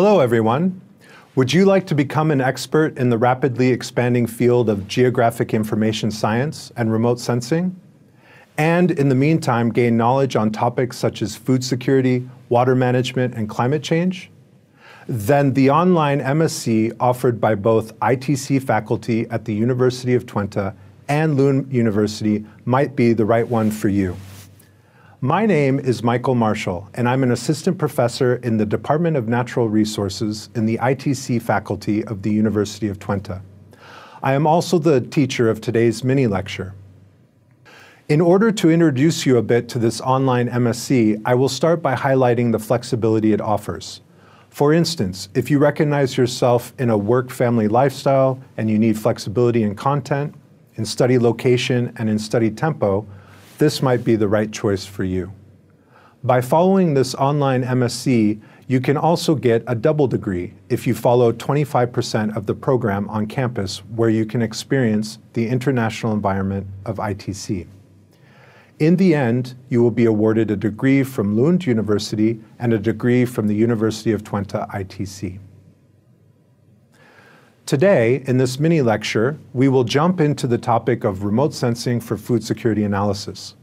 Hello, everyone. Would you like to become an expert in the rapidly expanding field of geographic information science and remote sensing? And in the meantime, gain knowledge on topics such as food security, water management, and climate change? Then the online MSc offered by both ITC faculty at the University of Twente and Lund University might be the right one for you. My name is Michael Marshall, and I'm an assistant professor in the Department of Natural Resources in the ITC faculty of the University of Twente. I am also the teacher of today's mini-lecture. In order to introduce you a bit to this online MSc, I will start by highlighting the flexibility it offers. For instance, if you recognize yourself in a work-family lifestyle and you need flexibility in content, in study location, and in study tempo, this might be the right choice for you. By following this online MSc, you can also get a double degree if you follow 25% of the program on campus, where you can experience the international environment of ITC. In the end, you will be awarded a degree from Lund University and a degree from the University of Twente ITC. Today, in this mini-lecture, we will jump into the topic of remote sensing for food security analysis.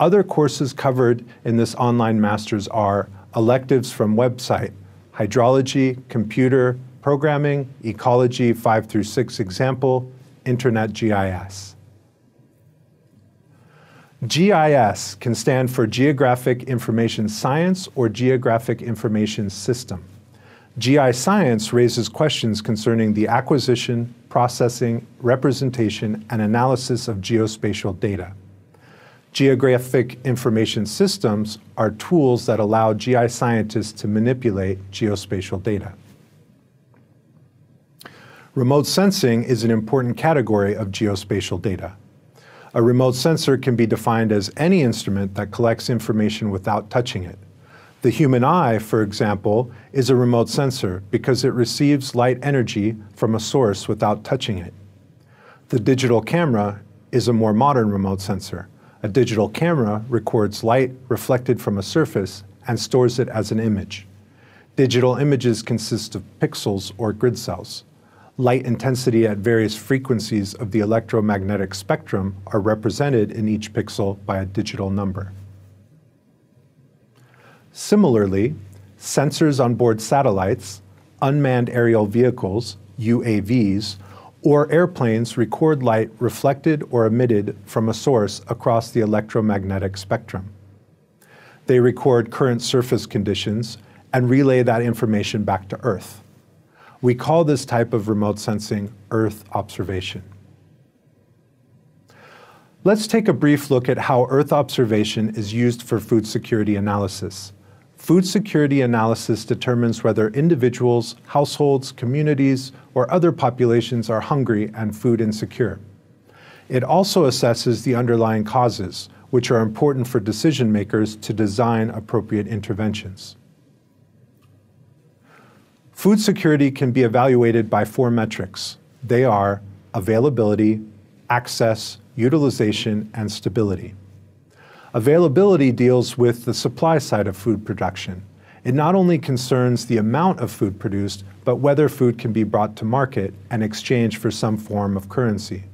Other courses covered in this online master's are electives from website, hydrology, computer, programming, ecology 5-6 example, internet GIS. GIS can stand for Geographic Information Science or Geographic Information System. GI science raises questions concerning the acquisition, processing, representation, and analysis of geospatial data. Geographic information systems are tools that allow GI scientists to manipulate geospatial data. Remote sensing is an important category of geospatial data. A remote sensor can be defined as any instrument that collects information without touching it. The human eye, for example, is a remote sensor because it receives light energy from a source without touching it. The digital camera is a more modern remote sensor. A digital camera records light reflected from a surface and stores it as an image. Digital images consist of pixels or grid cells. Light intensity at various frequencies of the electromagnetic spectrum are represented in each pixel by a digital number. Similarly, sensors on board satellites, unmanned aerial vehicles, UAVs, or airplanes record light reflected or emitted from a source across the electromagnetic spectrum. They record current surface conditions and relay that information back to Earth. We call this type of remote sensing Earth observation. Let's take a brief look at how Earth observation is used for food security analysis. Food security analysis determines whether individuals, households, communities, or other populations are hungry and food insecure. It also assesses the underlying causes, which are important for decision makers to design appropriate interventions. Food security can be evaluated by four metrics. They are availability, access, utilization, and stability. Availability deals with the supply side of food production. It not only concerns the amount of food produced, but whether food can be brought to market and exchanged for some form of currency.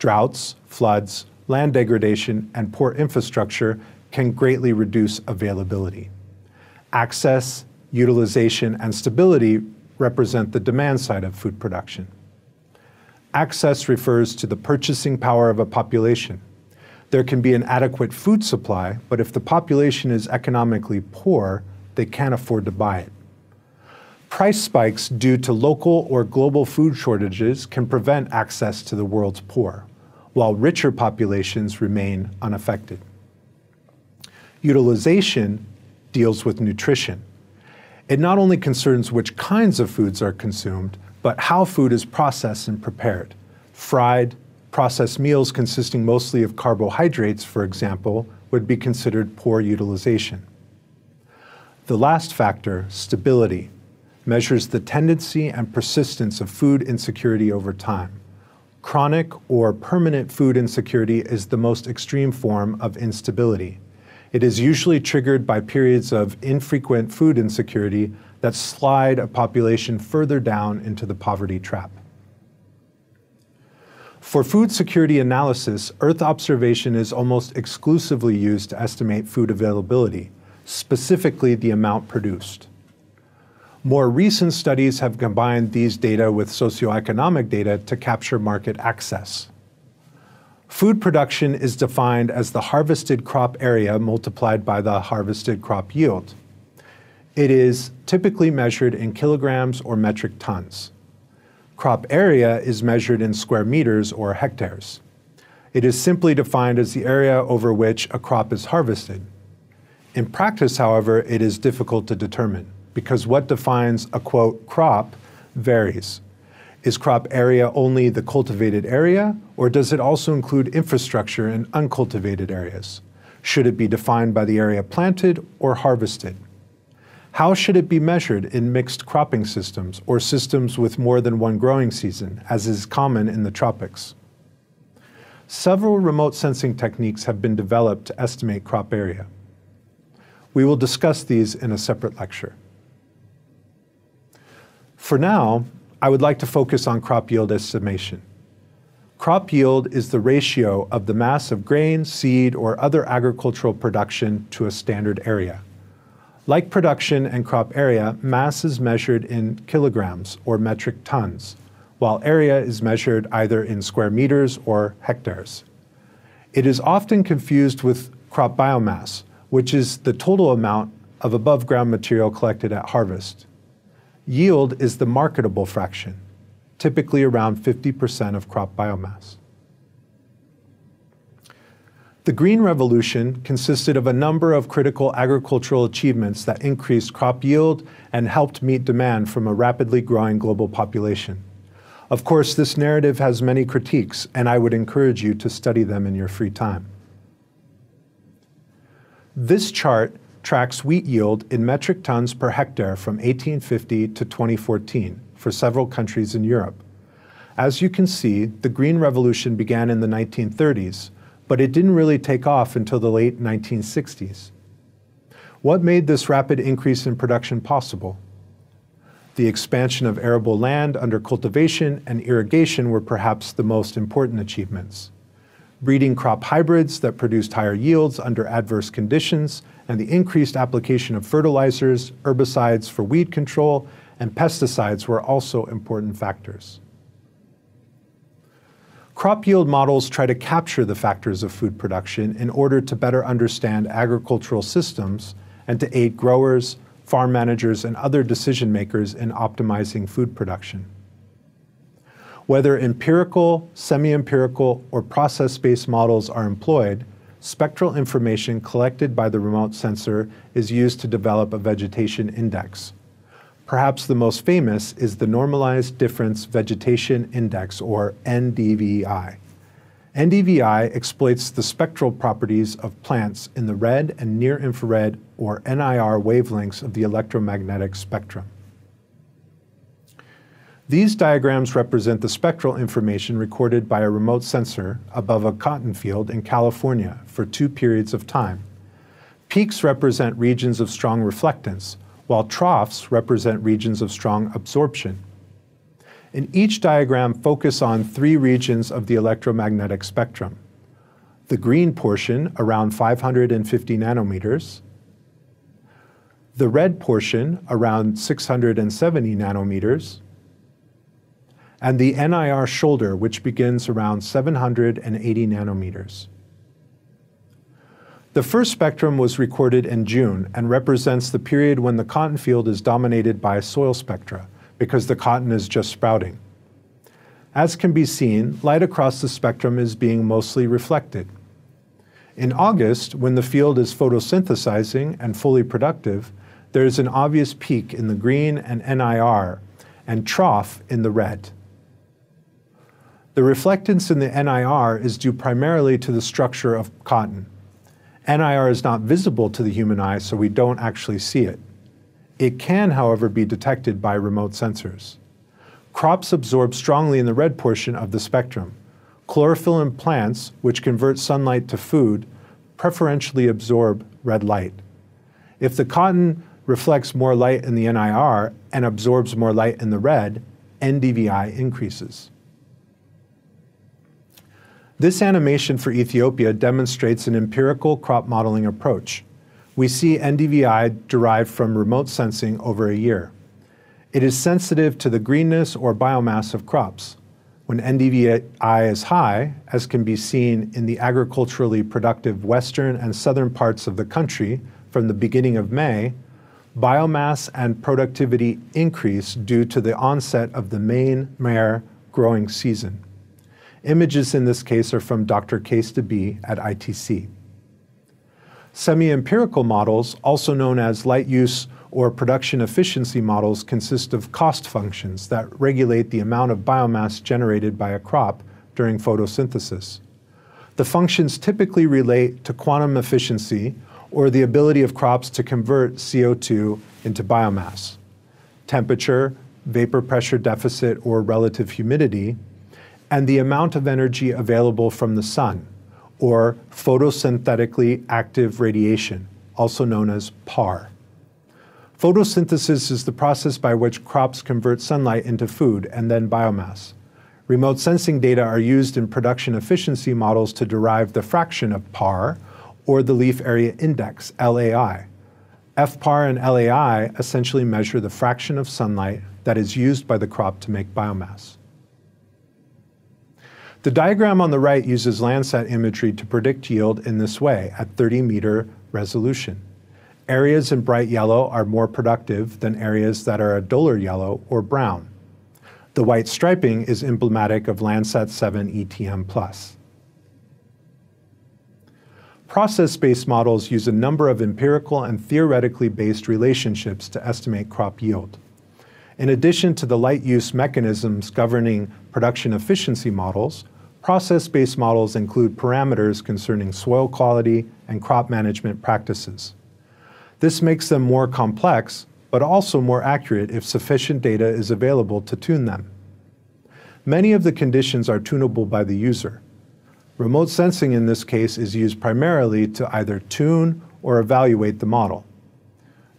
Droughts, floods, land degradation, and poor infrastructure can greatly reduce availability. Access, utilization, and stability represent the demand side of food production. Access refers to the purchasing power of a population. There can be an adequate food supply, but if the population is economically poor, they can't afford to buy it. Price spikes due to local or global food shortages can prevent access to the world's poor, while richer populations remain unaffected. Utilization deals with nutrition. It not only concerns which kinds of foods are consumed, but how food is processed and prepared. Fried, processed meals consisting mostly of carbohydrates, for example, would be considered poor utilization. The last factor, stability, measures the tendency and persistence of food insecurity over time. Chronic or permanent food insecurity is the most extreme form of instability. It is usually triggered by periods of infrequent food insecurity that slide a population further down into the poverty trap. For food security analysis, Earth observation is almost exclusively used to estimate food availability, specifically the amount produced. More recent studies have combined these data with socioeconomic data to capture market access. Food production is defined as the harvested crop area multiplied by the harvested crop yield. It is typically measured in kilograms or metric tons. Crop area is measured in square meters or hectares. It is simply defined as the area over which a crop is harvested. In practice, however, it is difficult to determine, because what defines a, quote, crop varies. Is crop area only the cultivated area, or does it also include infrastructure in uncultivated areas? Should it be defined by the area planted or harvested? How should it be measured in mixed cropping systems, or systems with more than one growing season, as is common in the tropics? Several remote sensing techniques have been developed to estimate crop area. We will discuss these in a separate lecture. For now, I would like to focus on crop yield estimation. Crop yield is the ratio of the mass of grain, seed, or other agricultural production to a standard area. Like production and crop area, mass is measured in kilograms or metric tons, while area is measured either in square meters or hectares. It is often confused with crop biomass, which is the total amount of above-ground material collected at harvest. Yield is the marketable fraction, typically around 50% of crop biomass. The Green Revolution consisted of a number of critical agricultural achievements that increased crop yield and helped meet demand from a rapidly growing global population. Of course, this narrative has many critiques, and I would encourage you to study them in your free time. This chart tracks wheat yield in metric tons per hectare from 1850 to 2014 for several countries in Europe. As you can see, the Green Revolution began in the 1930s, but it didn't really take off until the late 1960s. What made this rapid increase in production possible? The expansion of arable land under cultivation and irrigation were perhaps the most important achievements. Breeding crop hybrids that produced higher yields under adverse conditions, and the increased application of fertilizers, herbicides for weed control, and pesticides were also important factors. Crop yield models try to capture the factors of food production in order to better understand agricultural systems and to aid growers, farm managers, and other decision makers in optimizing food production. Whether empirical, semi-empirical, or process-based models are employed, spectral information collected by the remote sensor is used to develop a vegetation index. Perhaps the most famous is the Normalized Difference Vegetation Index, or NDVI. NDVI exploits the spectral properties of plants in the red and near-infrared, or NIR, wavelengths of the electromagnetic spectrum. These diagrams represent the spectral information recorded by a remote sensor above a cotton field in California for two periods of time. Peaks represent regions of strong reflectance, while troughs represent regions of strong absorption. In each diagram, focus on three regions of the electromagnetic spectrum. The green portion, around 550 nanometers, the red portion, around 670 nanometers, and the NIR shoulder, which begins around 780 nanometers. The first spectrum was recorded in June and represents the period when the cotton field is dominated by soil spectra, because the cotton is just sprouting. As can be seen, light across the spectrum is being mostly reflected. In August, when the field is photosynthesizing and fully productive, there is an obvious peak in the green and NIR, and trough in the red. The reflectance in the NIR is due primarily to the structure of cotton. NIR is not visible to the human eye, so we don't actually see it. It can, however, be detected by remote sensors. Crops absorb strongly in the red portion of the spectrum. Chlorophyll in plants, which convert sunlight to food, preferentially absorb red light. If the cotton reflects more light in the NIR and absorbs more light in the red, NDVI increases. This animation for Ethiopia demonstrates an empirical crop modeling approach. We see NDVI derived from remote sensing over a year. It is sensitive to the greenness or biomass of crops. When NDVI is high, as can be seen in the agriculturally productive western and southern parts of the country from the beginning of May, biomass and productivity increase due to the onset of the main mare growing season. Images in this case are from Dr. Case de B at ITC. Semi-empirical models, also known as light use or production efficiency models, consist of cost functions that regulate the amount of biomass generated by a crop during photosynthesis. The functions typically relate to quantum efficiency, or the ability of crops to convert CO2 into biomass, temperature, vapor pressure deficit or relative humidity, and the amount of energy available from the sun, or photosynthetically active radiation, also known as PAR. Photosynthesis is the process by which crops convert sunlight into food and then biomass. Remote sensing data are used in production efficiency models to derive the fraction of PAR, or the leaf area index, LAI. FPAR and LAI essentially measure the fraction of sunlight that is used by the crop to make biomass. The diagram on the right uses Landsat imagery to predict yield in this way at 30-meter resolution. Areas in bright yellow are more productive than areas that are a duller yellow or brown. The white striping is emblematic of Landsat 7 ETM+. Process-based models use a number of empirical and theoretically based relationships to estimate crop yield. In addition to the light use mechanisms governing production efficiency models, process-based models include parameters concerning soil quality and crop management practices. This makes them more complex, but also more accurate if sufficient data is available to tune them. Many of the conditions are tunable by the user. Remote sensing in this case is used primarily to either tune or evaluate the model.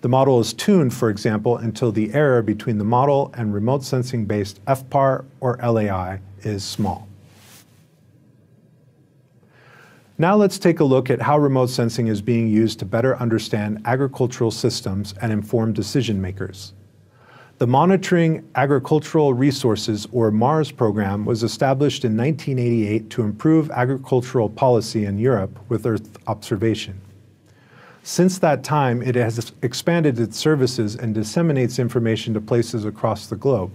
The model is tuned, for example, until the error between the model and remote sensing-based FPAR or LAI is small. Now let's take a look at how remote sensing is being used to better understand agricultural systems and inform decision-makers. The Monitoring Agricultural Resources, or MARS program, was established in 1988 to improve agricultural policy in Europe with Earth observation. Since that time, it has expanded its services and disseminates information to places across the globe.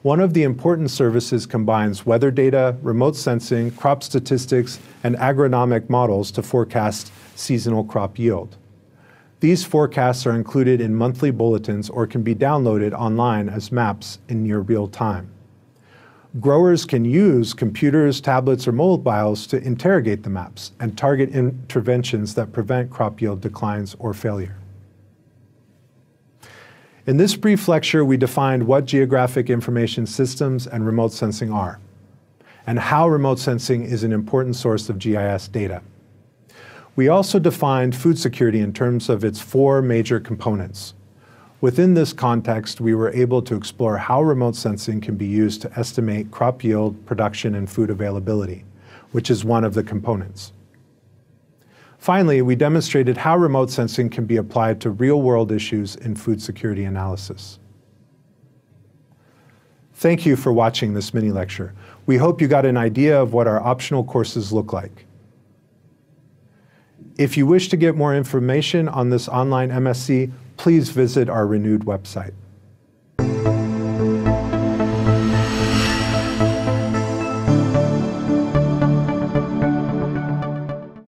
One of the important services combines weather data, remote sensing, crop statistics, and agronomic models to forecast seasonal crop yield. These forecasts are included in monthly bulletins or can be downloaded online as maps in near real time. Growers can use computers, tablets, or mobiles to interrogate the maps and target interventions that prevent crop yield declines or failure. In this brief lecture, we defined what geographic information systems and remote sensing are, and how remote sensing is an important source of GIS data. We also defined food security in terms of its four major components. Within this context, we were able to explore how remote sensing can be used to estimate crop yield, production, and food availability, which is one of the components. Finally, we demonstrated how remote sensing can be applied to real-world issues in food security analysis. Thank you for watching this mini-lecture. We hope you got an idea of what our optional courses look like. If you wish to get more information on this online MSc, please visit our renewed website.